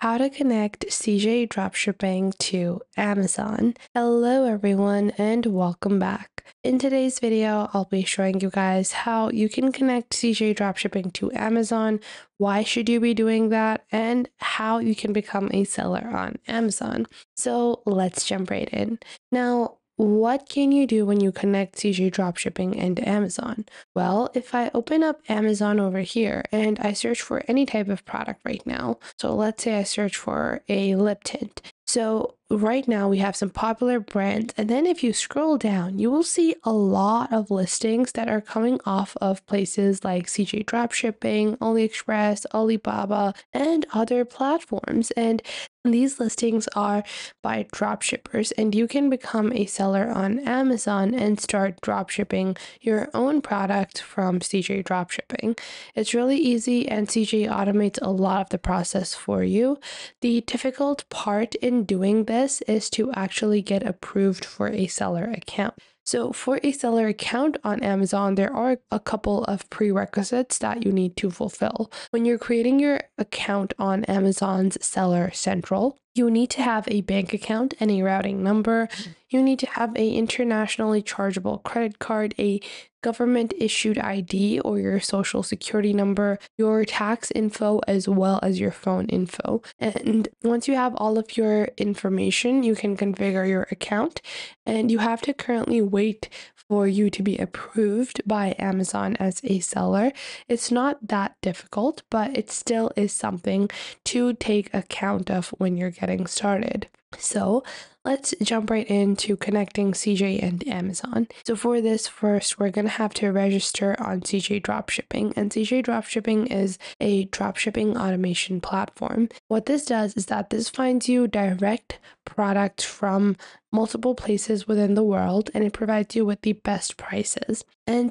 How to connect CJ Dropshipping to Amazon. Hello everyone and welcome back. In today's video, I'll be showing you guys how you can connect CJ Dropshipping to Amazon, why should you be doing that, and how you can become a seller on Amazon. So let's jump right in. Now, what can you do when you connect CJ Dropshipping and Amazon? Well, if I open up Amazon over here and I search for any type of product right now, so let's say I search for a lip tint. So right now we have some popular brands, and then if you scroll down, you will see a lot of listings that are coming off of places like CJ Dropshipping, AliExpress, Alibaba, and other platforms. And these listings are by dropshippers, and you can become a seller on Amazon and start dropshipping your own product from CJ Dropshipping. It's really easy, and CJ automates a lot of the process for you. The difficult part in doing this is to actually get approved for a seller account. So for a seller account on Amazon, there are a couple of prerequisites that you need to fulfill. When you're creating your account on Amazon's Seller Central, you need to have a bank account and a routing number. You need to have an internationally chargeable credit card, a government issued ID or your social security number, your tax info, as well as your phone info. And once you have all of your information, you can configure your account, and you have to currently wait for you to be approved by Amazon as a seller. It's not that difficult, but it still is something to take account of when you're getting started. So let's jump right into connecting CJ and Amazon. So for this, first, we're going to have to register on CJ Dropshipping, and CJ Dropshipping is a dropshipping automation platform. What this does is that this finds you direct products from multiple places within the world, and it provides you with the best prices. Now,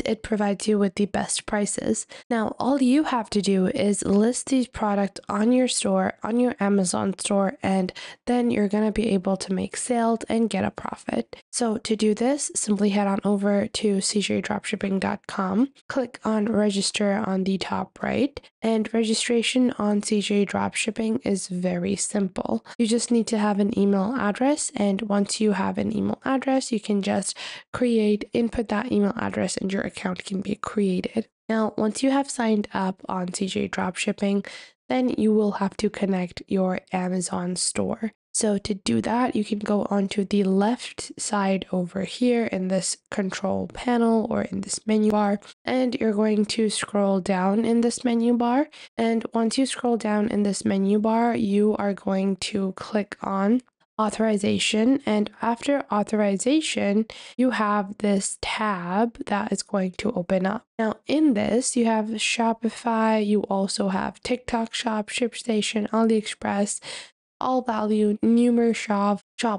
all you have to do is list these products on your store, on your Amazon store, and then you're going to be able to make sales and get a profit. So to do this, simply head on over to cjdropshipping.com, click on register on the top right, and registration on CJ Dropshipping is very simple. You just need to have an email address, and once you have an email address, you can just input that email address and your account can be created. Now, once you have signed up on CJ Dropshipping, then you will have to connect your Amazon store. So to do that, you can go onto the left side over here in this control panel or in this menu bar, and you're going to scroll down in this menu bar. And once you scroll down in this menu bar, you are going to click on authorization, and after authorization, you have this tab that is going to open up. Now in this, you have Shopify, you also have TikTok Shop, ShipStation, AliExpress, All Value, Shoplazza,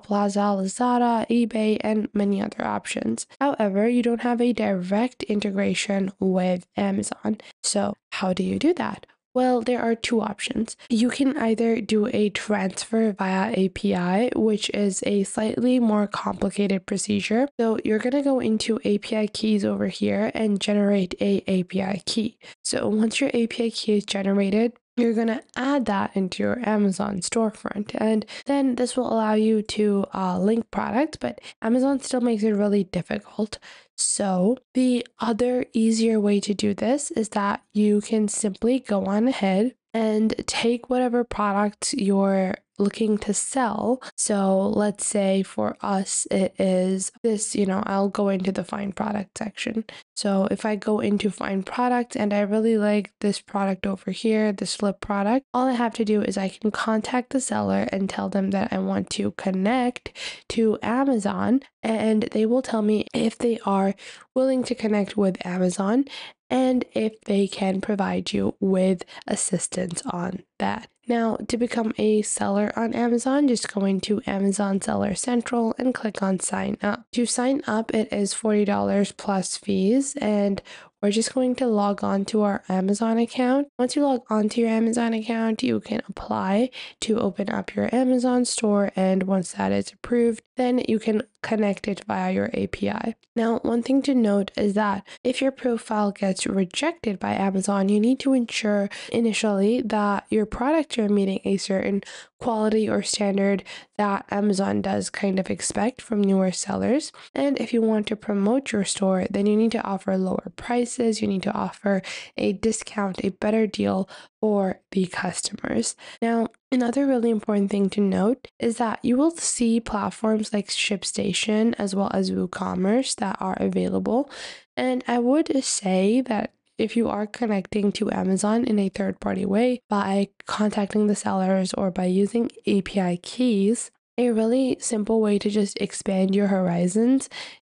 Lazada, eBay, and many other options. However, you don't have a direct integration with Amazon. So how do you do that? Well, there are two options. You can either do a transfer via API, which is a slightly more complicated procedure. So you're going to go into API keys over here and generate an API key. So once your API key is generated, you're going to add that into your Amazon storefront, and then this will allow you to link products, but Amazon still makes it really difficult. So the other easier way to do this is that you can simply go on ahead and take whatever products you're looking to sell. So let's say for us, it is this, I'll go into the find product section. So if I go into find product and I really like this product over here, this lip product, all I have to do is I can contact the seller and tell them that I want to connect to Amazon, and they will tell me if they are willing to connect with Amazon and if they can provide you with assistance on that. Now, to become a seller on Amazon, just go into Amazon Seller Central and click on sign up. To sign up, it is $40 plus fees, and we're just going to log on to our Amazon account. Once you log on to your Amazon account, you can apply to open up your Amazon store, and once that is approved, then you can connect it via your API. Now, one thing to note is that if your profile gets rejected by Amazon, you need to ensure initially that your products are meeting a certain quality or standard that Amazon does kind of expect from newer sellers. And if you want to promote your store, then you need to offer lower prices, you need to offer a discount, a better deal for the customers. Now, another really important thing to note is that you will see platforms like ShipStation as well as WooCommerce that are available. And I would say that if you are connecting to Amazon in a third-party way by contacting the sellers or by using API keys, a really simple way to just expand your horizons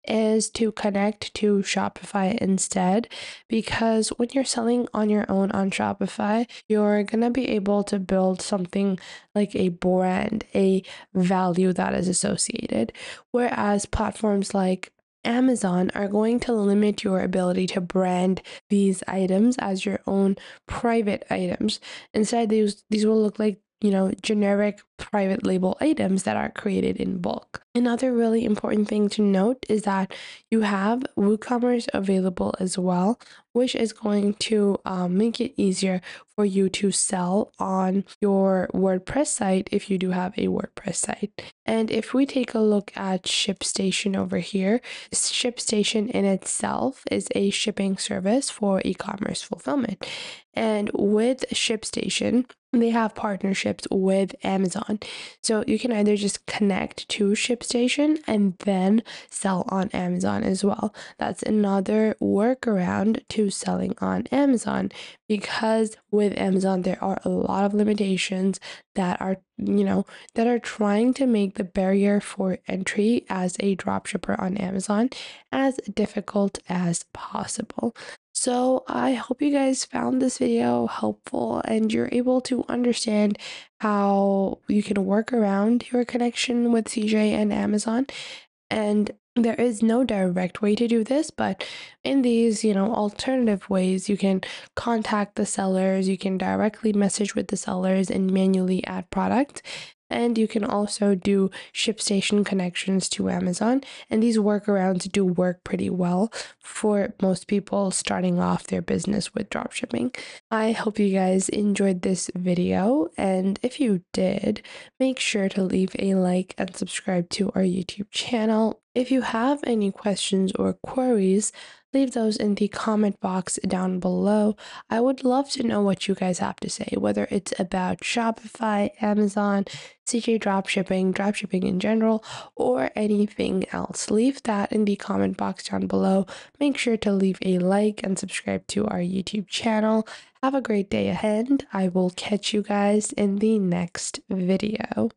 is to connect to Shopify instead, because when you're selling on your own on Shopify, you're gonna be able to build something like a brand, a value that is associated. Whereas platforms like Amazon are going to limit your ability to brand these items as your own private items. Instead, these will look like, you know, generic private label items that are created in bulk. Another really important thing to note is that you have WooCommerce available as well, which is going to make it easier for you to sell on your WordPress site if you do have a WordPress site. And if we take a look at ShipStation over here, ShipStation in itself is a shipping service for e-commerce fulfillment. And with ShipStation, they have partnerships with Amazon. So you can either just connect to ShipStation and then sell on Amazon as well. That's another workaround to selling on Amazon, because with Amazon, there are a lot of limitations that are, you know, that are trying to make the barrier for entry as a dropshipper on Amazon as difficult as possible. So I hope you guys found this video helpful and you're able to understand how you can work around your connection with CJ and Amazon. And there is no direct way to do this, but in these, you know, alternative ways, you can contact the sellers, you can directly message with the sellers and manually add product. And you can also do ShipStation connections to Amazon. And these workarounds do work pretty well for most people starting off their business with dropshipping. I hope you guys enjoyed this video. And if you did, make sure to leave a like and subscribe to our YouTube channel. If you have any questions or queries, leave those in the comment box down below. I would love to know what you guys have to say, whether it's about Shopify, Amazon, CJ Dropshipping, dropshipping in general, or anything else. Leave that in the comment box down below. Make sure to leave a like and subscribe to our YouTube channel. Have a great day ahead. I will catch you guys in the next video.